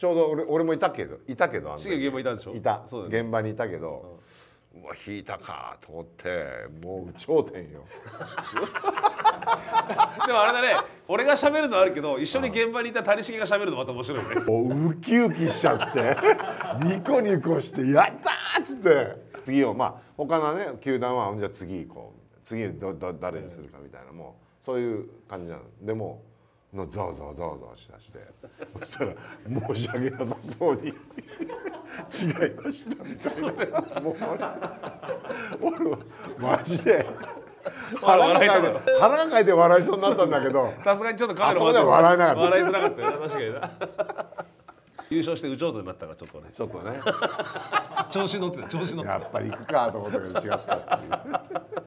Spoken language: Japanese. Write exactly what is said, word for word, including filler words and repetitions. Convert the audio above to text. ちょうど 俺, 俺もいたけどいたけどあの時現場いたんでしょ。いた、そうだね、現場にいたけど、うん、うわ引いたかと思って、もう頂点よ。でもあれだね、俺が喋るのはあるけど一緒に現場にいた谷繁が喋るのまた面白いね。もうウキウキしちゃってニコニコして「やった!」っつって次を、まあ他のね球団はじゃあ次行こう、次どど誰にするかみたいな、もうそういう感じなので、もうざわざわざわざわしだして、そしたら申し訳なさそうに「違いました」みたいな。もう俺マジで腹がかいて笑いそうになったんだけど、さすがにちょっとカメラで笑えなかった。笑いづらかったよな、確かにな。優勝して有頂天になったからちょっとね、ちょっとね調子乗ってた、調子乗ってた。やっぱり行くかと思ったけど違ったっていう。